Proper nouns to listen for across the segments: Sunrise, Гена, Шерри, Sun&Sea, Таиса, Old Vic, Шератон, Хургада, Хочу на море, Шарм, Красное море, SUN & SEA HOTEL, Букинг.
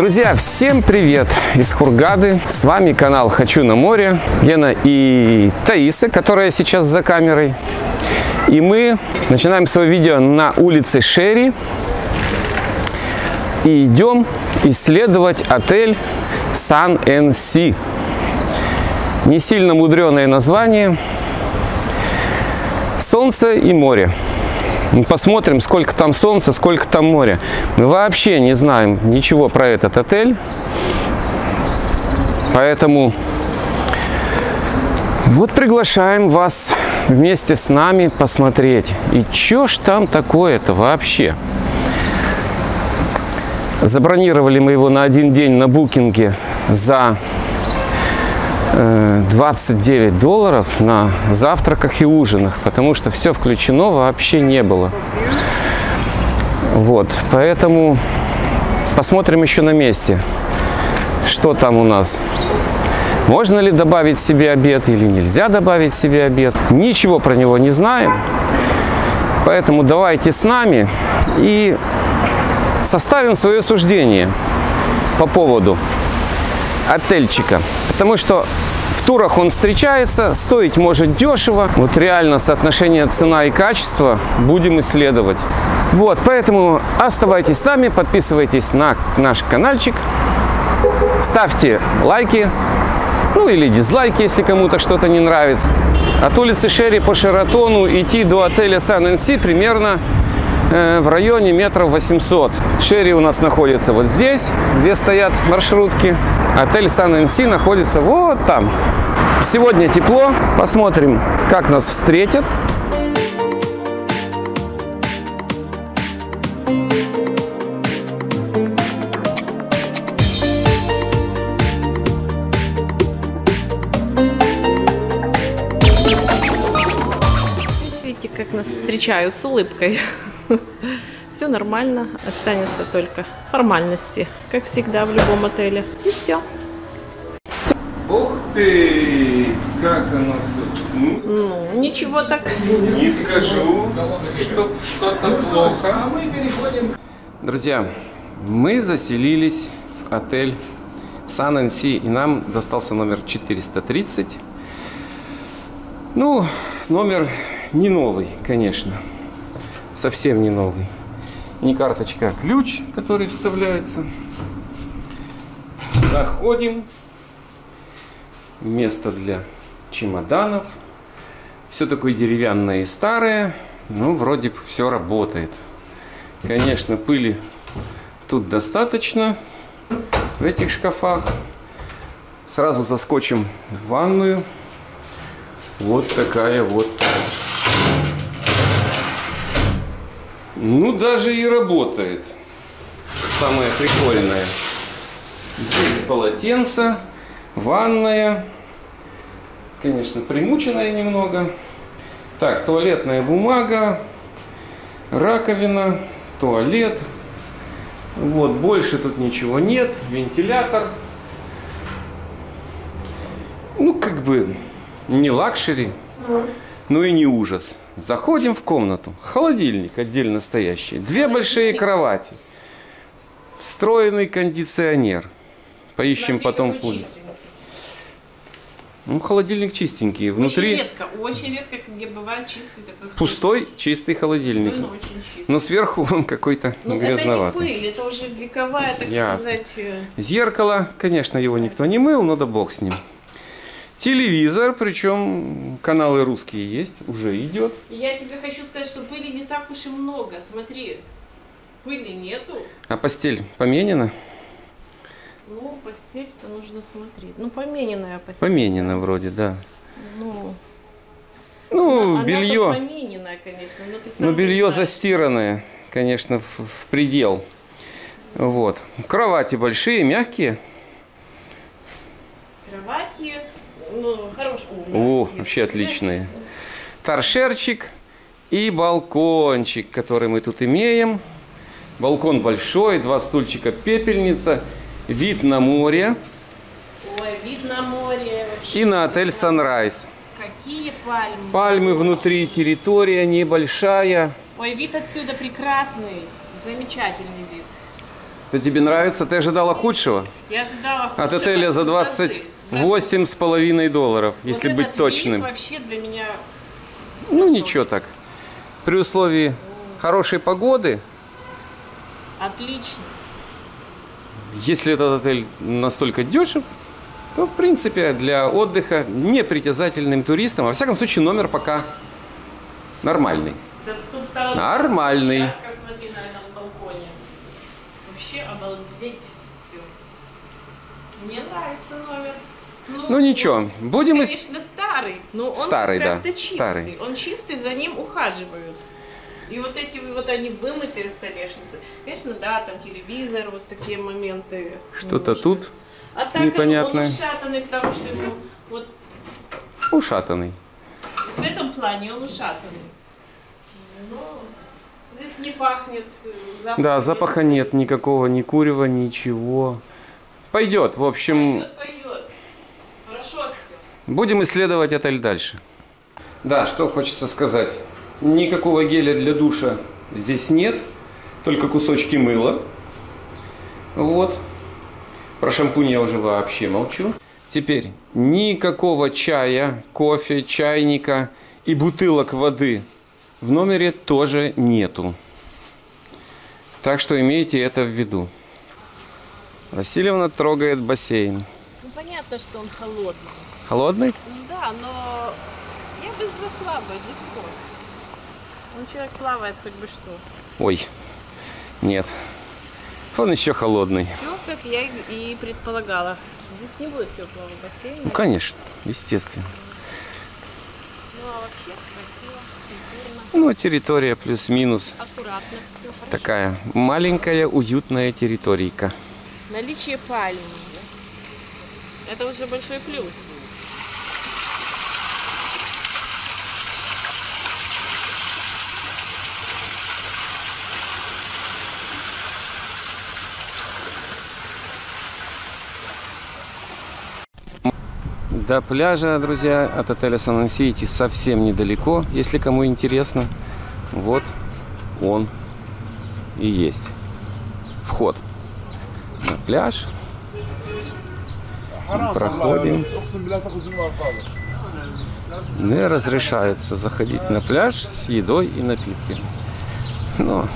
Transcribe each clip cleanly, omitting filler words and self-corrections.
Друзья, всем привет из Хургады. С вами канал «Хочу на море». Гена и Таиса, которая сейчас за камерой. И мы начинаем свое видео на улице Шерри. И идем исследовать отель Sun&Sea. Не сильно мудреное название. Солнце и море. Мы посмотрим, сколько там солнца, сколько там моря. Мы вообще не знаем ничего про этот отель. Поэтому вот приглашаем вас вместе с нами посмотреть. И чё ж там такое-то вообще? Забронировали мы его на один день на букинге за $29 на завтраках и ужинах, потому что все включено вообще не было. Вот, поэтому посмотрим еще на месте, что там у нас. Можно ли добавить себе обед или нельзя добавить себе обед. Ничего про него не знаем, поэтому давайте с нами и составим свое суждение по поводу отельчика, потому что в турах он встречается, стоить может дешево. Вот реально соотношение цена и качество будем исследовать. Вот, поэтому оставайтесь с нами, подписывайтесь на наш каналчик, ставьте лайки, ну или дизлайки, если кому-то что-то не нравится. От улицы Шерри по Шератону идти до отеля Sun&Sea примерно в районе метров 800. Шерри у нас находится вот здесь, где стоят маршрутки. Отель Sun&Sea находится вот там. Сегодня тепло. Посмотрим, как нас встретят. Видите, как нас встречают с улыбкой. Все нормально, останется только формальности, как всегда в любом отеле. И все. Ух ты! Как оно все? Ну, ничего так. Не скажу, что что-то плохо. Друзья, мы заселились в отель Sun&Sea, и нам достался номер 430. Ну, номер не новый, конечно. Совсем не новый. Не карточка, а ключ, который вставляется. Заходим. Место для чемоданов. Все такое деревянное и старое. Но вроде бы все работает. Конечно, пыли тут достаточно в этих шкафах. Сразу заскочим в ванную. Вот такая вот. Ну, даже и работает. Самое прикольное. Здесь полотенце, ванная. Конечно, примученная немного. Так, туалетная бумага, раковина, туалет. Вот, больше тут ничего нет. Вентилятор. Ну, как бы не лакшери, но и не ужас. Заходим в комнату. Холодильник отдельно стоящий. Две большие кровати. Встроенный кондиционер. Поищем потом пульт. Ну, холодильник чистенький. Внутри очень редко где бывает чистый такой. Пустой, чистый холодильник. Пустой, но очень чистый. Но сверху он какой-то грязноватый. Это не пыль, это уже вековая, так сказать. Зеркало, конечно, его никто не мыл, но да бог с ним. Телевизор, причем каналы русские есть, уже идет. Я тебе хочу сказать, что пыли не так уж и много. Смотри, пыли нету. А постель поменена? Ну, постель-то нужно смотреть. Ну, помененная постель. Поменена вроде, да. Ну белье. Она помененная, конечно. Но белье застиранное, конечно, в предел. Вот. Кровати большие, мягкие. Кровати. Ну, хороший, о, вообще отличные. Торшерчик и балкончик, который мы тут имеем. Балкон большой, два стульчика, пепельница, вид на море. Ой, вид на море. И на отель Sunrise. Какие пальмы? Пальмы внутри, территория небольшая. Ой, вид отсюда прекрасный, замечательный вид. Да тебе нравится? Ты ожидала худшего? Я ожидала худшего. От отеля за $28,5, если вот быть точным. Вообще для меня... Ну, хорошо. Ничего так. При условии хорошей погоды... Отлично. Если этот отель настолько дешев, то, в принципе, для отдыха непритязательным туристам, во всяком случае, номер пока нормальный. Да, тут нормальный. Смотри, на балконе. Вообще обалдеть все. Мне нравится номер. Ну ничего, будем... Конечно, старый, но он просто чистый. Старый. Он чистый, за ним ухаживают. И вот эти вот они вымытые столешницы. Конечно, да, там телевизор, вот такие моменты. Что-то тут непонятное. А так он ушатанный, потому что его вот... Ушатанный. В этом плане он ушатанный. Но здесь не пахнет запахом. Да, запаха нет никакого, ни курева, ничего. Пойдет, в общем... Пойдет. Хорошо все. Будем исследовать отель дальше. Да, что хочется сказать. Никакого геля для душа здесь нет, только кусочки мыла. Вот. Про шампунь я уже вообще молчу. Теперь никакого чая, кофе, чайника и бутылок воды в номере тоже нету. Так что имейте это в виду. Васильевна трогает бассейн. Ну, понятно, что он холодный. Холодный? Да, но я бы зашла бы легко. Он человек плавает хоть бы что. Ой, нет. Он еще холодный. Все, как я и предполагала. Здесь не будет теплого бассейна. Ну, конечно, естественно. Ну, а вообще красиво, культурно. Ну, территория плюс-минус. Аккуратно все. Хорошо. Такая маленькая, уютная территорийка. Наличие пальм. Это уже большой плюс. До пляжа, друзья, от отеля Sun&Sea идти совсем недалеко, если кому интересно. Вот он и есть. Вход на пляж. Мы проходим. Не разрешается заходить на пляж с едой и напитками. Но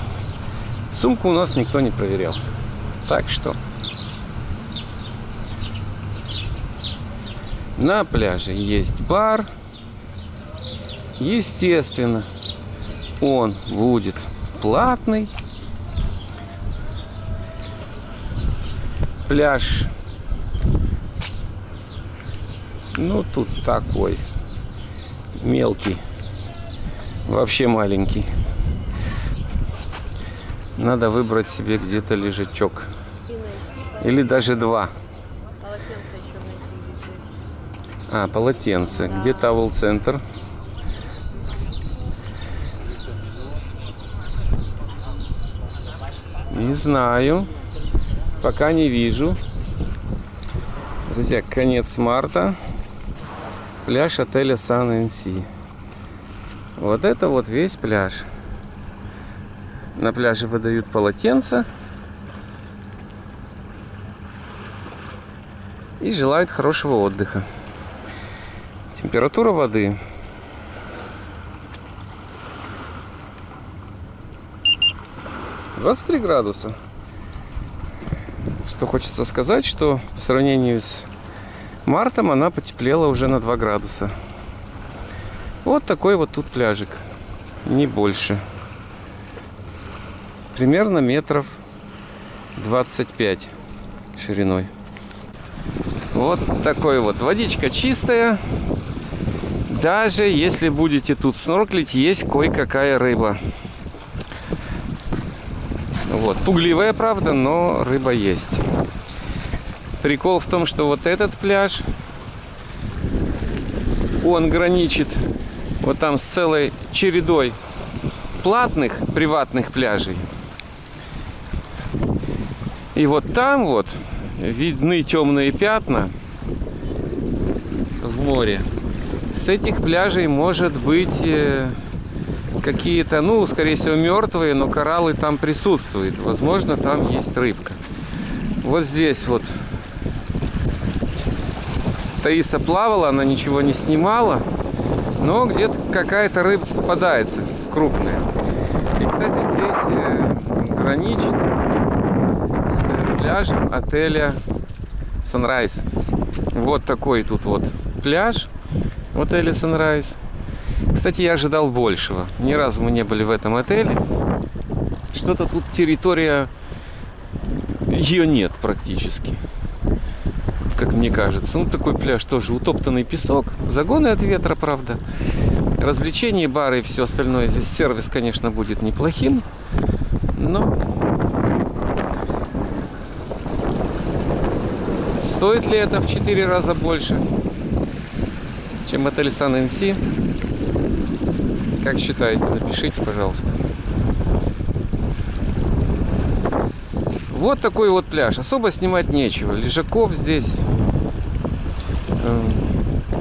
сумку у нас никто не проверял. Так что... На пляже есть бар. Естественно, он будет платный. Пляж, ну тут такой мелкий, вообще маленький. Надо выбрать себе где-то лежачок. Или даже два. А, полотенце. Да. Где товл-центр? Не знаю. Пока не вижу. Друзья, конец марта. Пляж отеля Sun&Sea. Вот это вот весь пляж. На пляже выдают полотенца. И желают хорошего отдыха. Температура воды 23 градуса. Что хочется сказать, что по сравнению с мартом она потеплела уже на 2 градуса. Вот такой вот тут пляжик. Не больше. Примерно метров 25 шириной. Вот такой вот. Водичка чистая. Даже если будете тут снорклить, есть кое-какая рыба. Вот. Пугливая, правда, но рыба есть. Прикол в том, что вот этот пляж, он граничит вот там с целой чередой платных, приватных пляжей. И вот там вот видны темные пятна в море. С этих пляжей, может быть, какие-то, ну, скорее всего, мертвые, но кораллы там присутствуют. Возможно, там есть рыбка. Вот здесь вот Таиса плавала, она ничего не снимала, но где-то какая-то рыба попадается, крупная. И, кстати, здесь граничит с пляжем отеля Sunrise. Вот такой тут вот пляж в отеле Sunrise. Кстати, я ожидал большего. Ни разу мы не были в этом отеле. Что-то тут территория, ее нет практически, как мне кажется. Ну, такой пляж тоже, утоптанный песок, загоны от ветра, правда. Развлечения, бары и все остальное. Здесь сервис, конечно, будет неплохим, но стоит ли это в 4 раза больше, чем отель Sun&Sea? Как считаете? Напишите, пожалуйста. Вот такой вот пляж. Особо снимать нечего. Лежаков здесь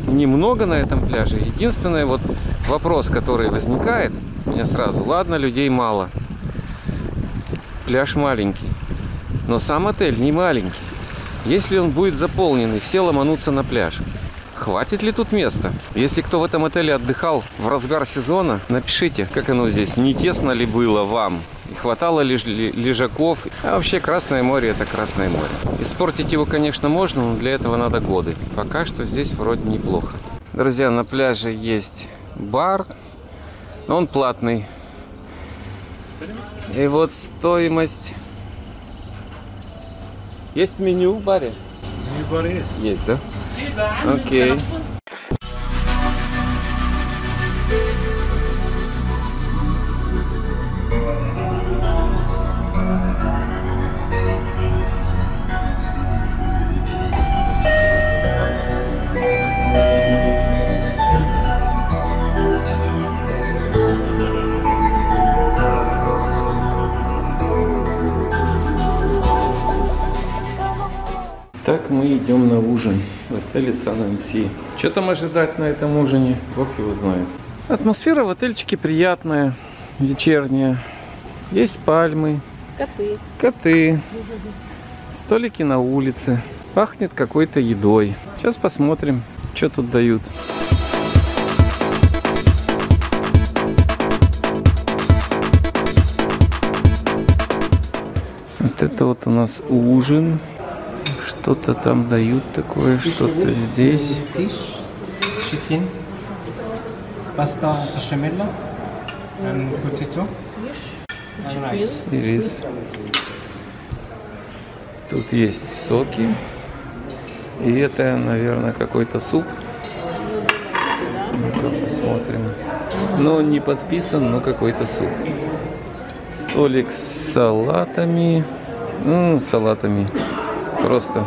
немного на этом пляже. Единственный вот вопрос, который возникает у меня сразу. Ладно, людей мало. Пляж маленький. Но сам отель не маленький. Если он будет заполнен и все ломанутся на пляж, хватит ли тут места? Если кто в этом отеле отдыхал в разгар сезона, напишите, как оно здесь. Не тесно ли было вам? Хватало лежаков? А вообще Красное море — это Красное море. Испортить его, конечно, можно, но для этого надо годы. Пока что здесь вроде неплохо. Друзья, на пляже есть бар, но он платный. И вот стоимость. Есть меню в баре? Меню в баре есть. Есть, да? Окей. Так мы идем на ужин в отеле Sun&Sea. Что там ожидать на этом ужине? Бог его знает. Атмосфера в отельчике приятная, вечерняя. Есть пальмы, коты, столики на улице. Пахнет какой-то едой. Сейчас посмотрим, что тут дают. Вот это вот у нас ужин. Что-то там дают такое, что-то здесь. Chicken, pasta bechamel, potato, и рис. Тут есть соки. И это, наверное, какой-то суп. Ну-ка, посмотрим. Но не подписан, но какой-то суп. Столик с салатами. Салатами. Просто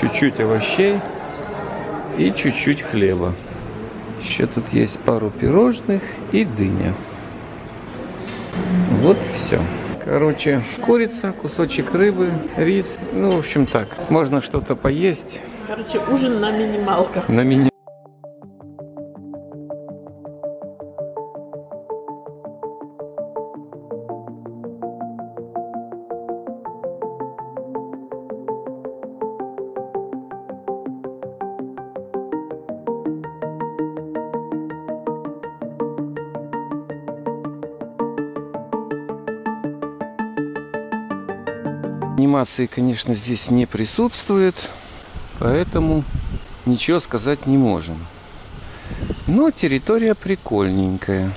чуть-чуть овощей и чуть-чуть хлеба. Еще тут есть пару пирожных и дыня. Вот и все. Короче, курица, кусочек рыбы, рис. Ну, в общем, так. Можно что-то поесть. Короче, ужин на минималках. На минималках. Анимации, конечно, здесь не присутствует, поэтому ничего сказать не можем. Но территория прикольненькая.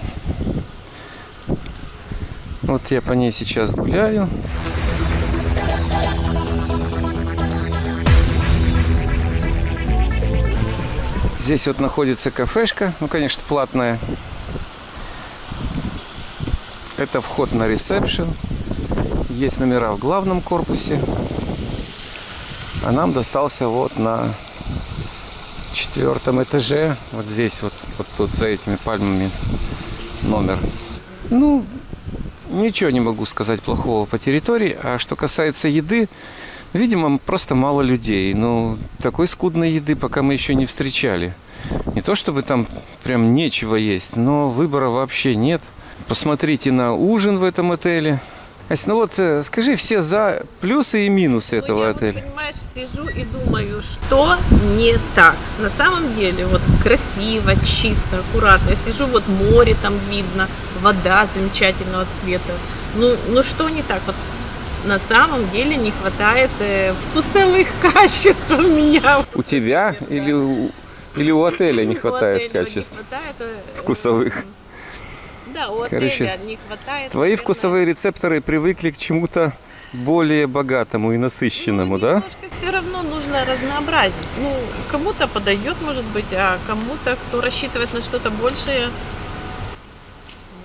Вот я по ней сейчас гуляю. Здесь вот находится кафешка, ну, конечно, платная. Это вход на ресепшн. Есть номера в главном корпусе, а нам достался вот на 4-м этаже, вот здесь вот тут за этими пальмами номер. Ну, ничего не могу сказать плохого по территории, а что касается еды, видимо, просто мало людей, но такой скудной еды пока мы еще не встречали. Не то чтобы там прям нечего есть, но выбора вообще нет. Посмотрите на ужин в этом отеле. Ась, ну вот скажи все за плюсы и минусы этого отеля. Я, понимаешь, сижу и думаю, что не так. На самом деле, вот красиво, чисто, аккуратно. Я сижу, вот море там видно, вода замечательного цвета. Ну что не так? Вот на самом деле не хватает вкусовых качеств у меня. У тебя или у отеля не хватает качеств? Вкусовых. Да, у отеля не хватает. Твои вкусовые рецепторы привыкли к чему-то более богатому и насыщенному, да? Немножко все равно нужно разнообразить. Ну, кому-то подойдет, может быть, а кому-то, кто рассчитывает на что-то большее,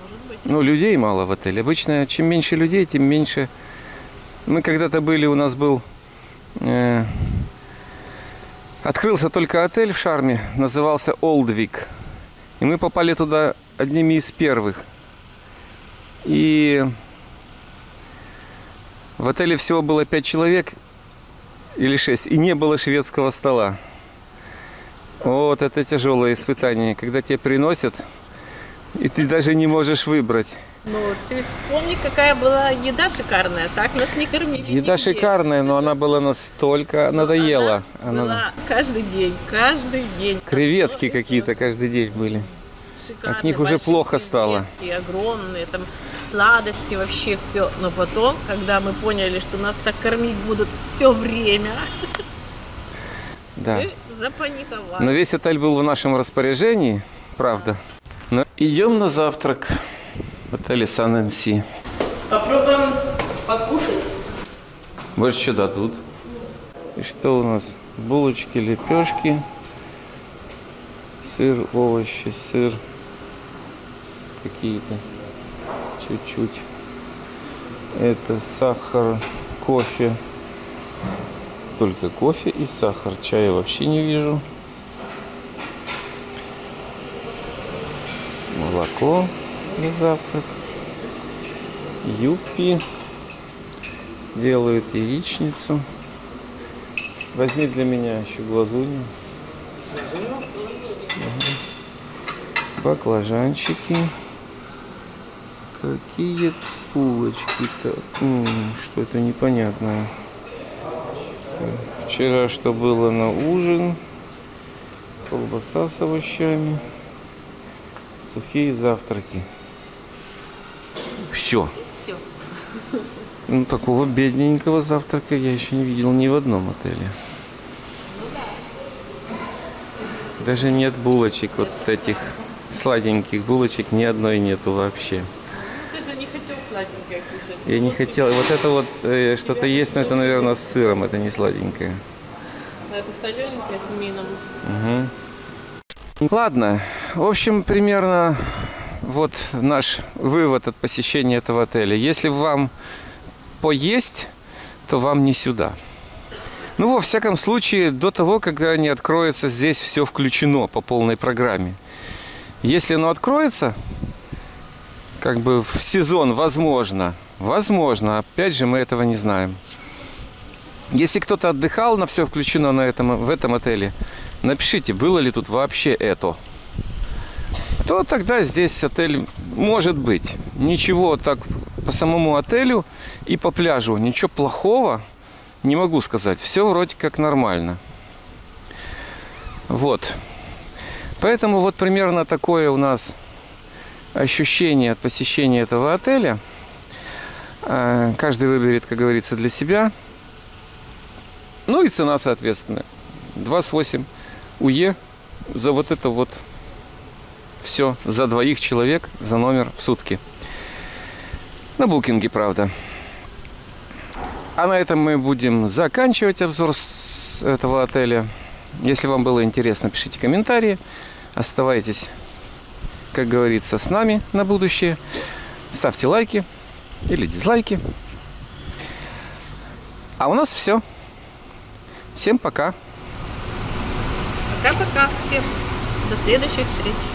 может быть. Ну, людей мало в отеле. Обычно, чем меньше людей, тем меньше. Мы когда-то были, у нас был, открылся только отель в Шарме, назывался Old Vic. И мы попали туда одними из первых. И в отеле всего было 5 человек или 6, и не было шведского стола. Вот это тяжелое испытание, когда тебе приносят, и ты даже не можешь выбрать. Ну, ты вспомни, какая была еда шикарная, так нас не кормили. Еда нигде шикарная, но она была настолько надоела. Она была каждый день, каждый день. Креветки какие-то каждый день были. Шикарные, от них уже плохо стало. Огромные, там сладости, вообще все. Но потом, когда мы поняли, что нас так кормить будут все время, да, мы запаниковали. Но весь отель был в нашем распоряжении, правда. Но идем на завтрак. В отеле Sun&Sea. Попробуем покушать. Может, что дадут. И что у нас? Булочки, лепешки, сыр, овощи, сыр какие-то, чуть-чуть. Это сахар, кофе. Только кофе и сахар. Чая вообще не вижу. Молоко. На завтрак. Юпи делают яичницу. Возьми для меня еще глазунью. Угу. Баклажанчики. Какие булочки-то. Что это непонятное. Так, вчера что было на ужин. Колбаса с овощами. Сухие завтраки. Все. Все. Ну, такого бедненького завтрака я еще не видел ни в одном отеле. Ну, да. Даже нет булочек, вот этих сладеньких булочек ни одной нету вообще. Ну, ты же не хотел сладенькое кушать. Я не хотел. Вот это вот что-то есть, но это, наверное, с сыром, это не сладенькое. Да, это солененькое, это мином. Угу. Ладно, в общем, примерно... Вот наш вывод от посещения этого отеля. Если вам поесть, то вам не сюда. Ну, во всяком случае, до того, когда они откроются, здесь все включено по полной программе. Если оно откроется, как бы в сезон, возможно, опять же, мы этого не знаем. Если кто-то отдыхал, на все включено в этом отеле, напишите, было ли тут вообще это. То тогда здесь отель может быть. Ничего так по самому отелю и по пляжу. Ничего плохого не могу сказать. Все вроде как нормально. Вот. Поэтому вот примерно такое у нас ощущение от посещения этого отеля. Каждый выберет, как говорится, для себя. Ну и цена, соответственно. 28 УЕ за вот это вот. Все за двоих человек, за номер в сутки. На букинге, правда. А на этом мы будем заканчивать обзор с этого отеля. Если вам было интересно, пишите комментарии. Оставайтесь, как говорится, с нами на будущее. Ставьте лайки или дизлайки. А у нас все. Всем пока. Пока-пока всем. До следующих встреч.